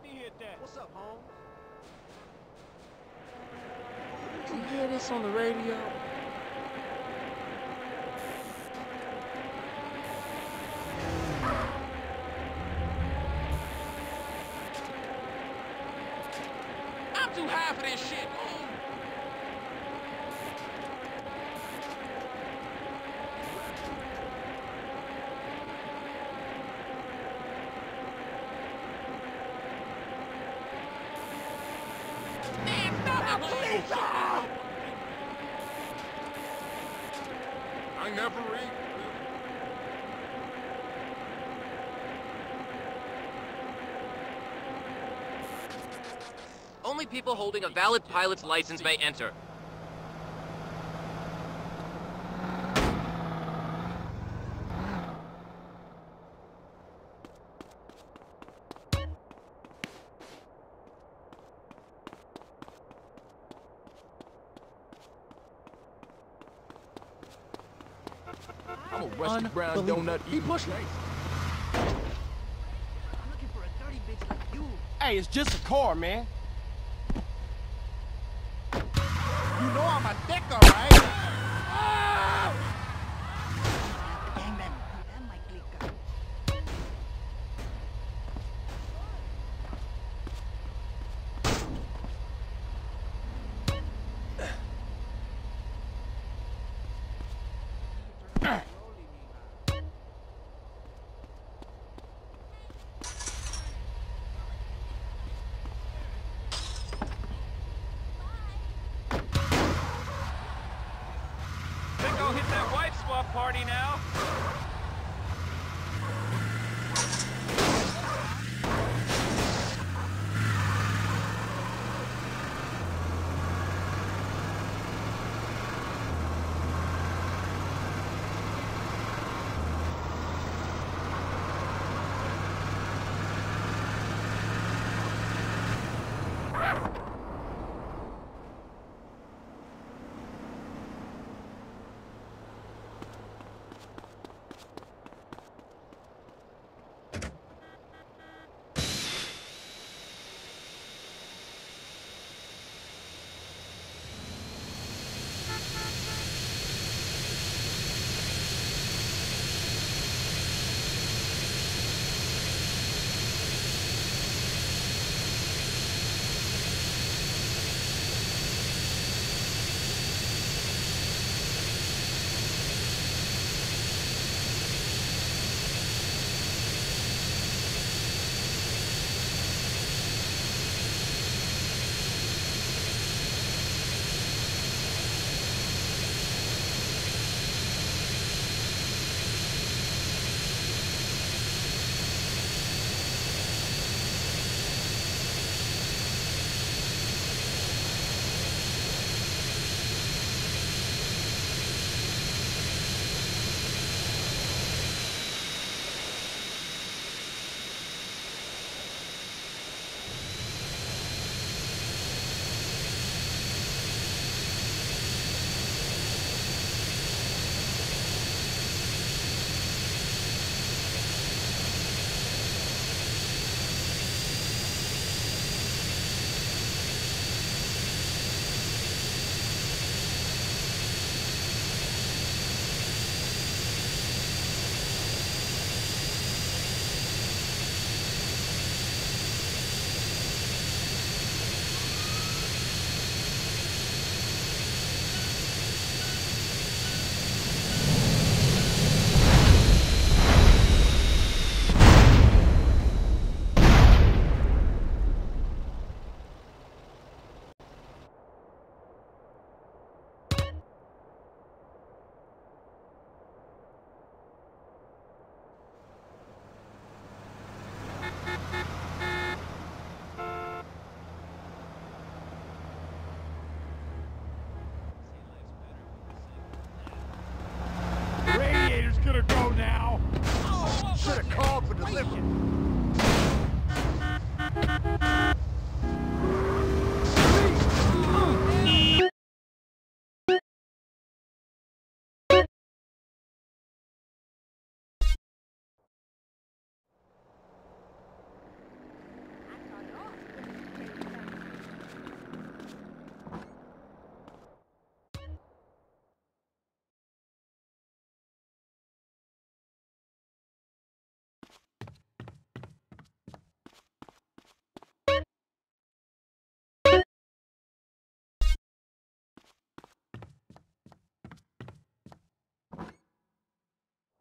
Let me hit that. What's up, home? Did you hear this on the radio? I'm too high for this shit, home. I never read. Only people holding a valid pilot's license may enter. I'm a rusty brown donut eating place. I'm looking for a 30 bitch like you. Hey, it's just a car, man. You know I'm a dick, all right? Party now.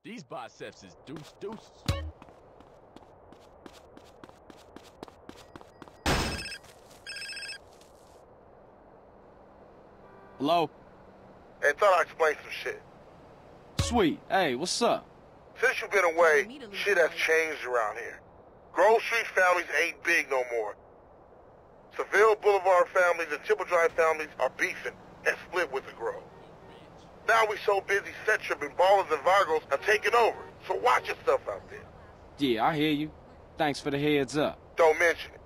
These biceps is deuces. Hello? Hey, thought I'd explain some shit. Sweet, hey, what's up? Since you've been away, shit has changed around here. Grove Street families ain't big no more. Seville Boulevard families and Temple Drive families are beefing and split with the Grove. Now we so busy, Setrip and Ballers and Vargos are taking over, so watch yourself out there. Yeah, I hear you. Thanks for the heads up. Don't mention it.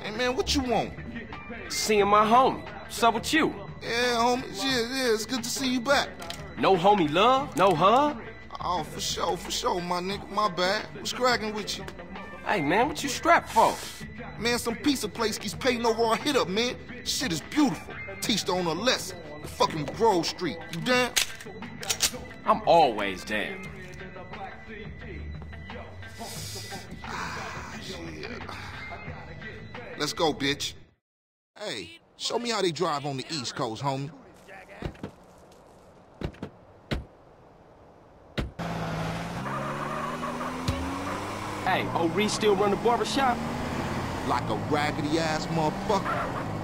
Hey man, what you want? Seeing my homie. What's up with you? Yeah, homie. Yeah, it's good to see you back. No homie love? No hug? Oh, for sure, my nigga. My bad. What's cracking with you? Hey, man, what you strapped for? Man, some pizza place keeps paying over our hit up, man. Shit is beautiful. Teach the owner a lesson. The fucking Grove Street. You down? I'm always down. Ah, shit. Let's go, bitch. Hey, show me how they drive on the East Coast, homie. Hey, O'Reilly still run the barbershop? Like a raggedy-ass motherfucker.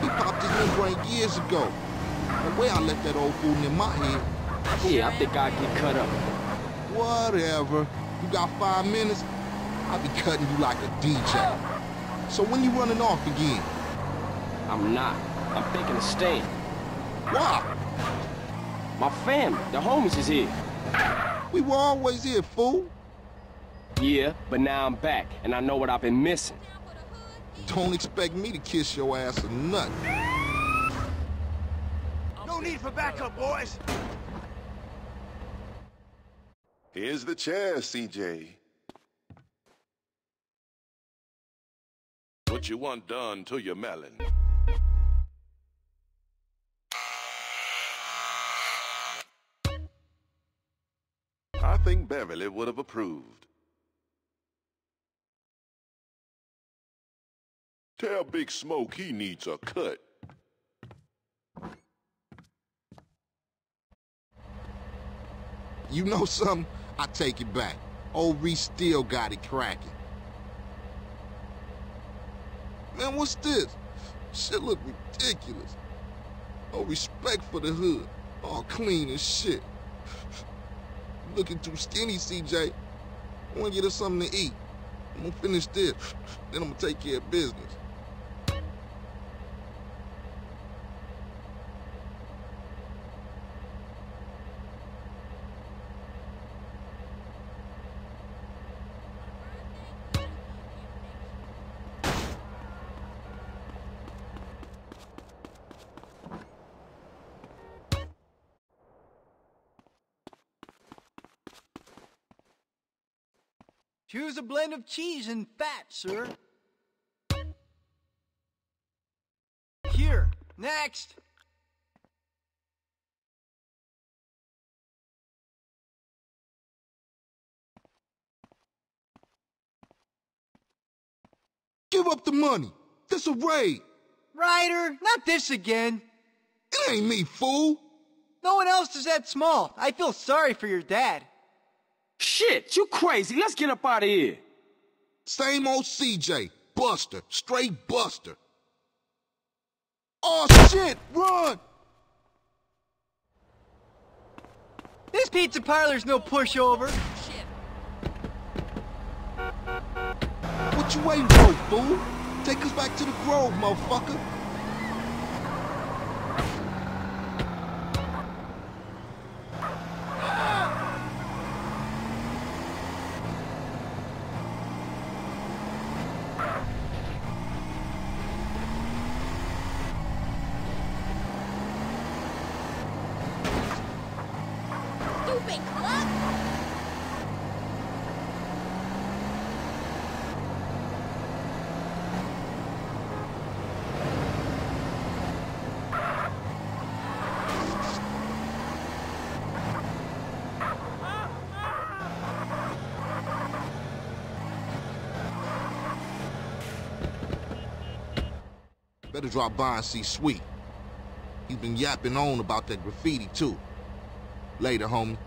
He popped his membrane years ago. The way I let that old fool in my head. Yeah, I think I'd get cut up. Whatever. You got 5 minutes? I'll be cutting you like a DJ. So when you running off again? I'm not. I'm thinking of staying. Why? My family, the homies is here. We were always here, fool. Yeah, but now I'm back, and I know what I've been missing. Don't expect me to kiss your ass or nothing. No need for backup, boys. Here's the chair, CJ. What you want done to your melon? I think Beverly would have approved. Tell Big Smoke he needs a cut. You know something? I take it back. Old Reese still got it cracking. Man, what's this? Shit look ridiculous. No respect for the hood. All clean and shit. Looking too skinny, CJ. I want to get us something to eat. I'm gonna finish this, then I'm gonna take care of business. Choose a blend of cheese and fat, sir. Here, next. Give up the money. This a raid. Ryder, not this again. It ain't me, fool. No one else is that small. I feel sorry for your dad. Shit, you crazy. Let's get up out of here. Same old CJ. Buster. Straight Buster. Oh, shit! Run! This pizza parlor's no pushover. Shit. What you waiting for, fool? Take us back to the Grove, motherfucker. Better drop by and see Sweet. He's been yapping on about that graffiti, too. Later, homie.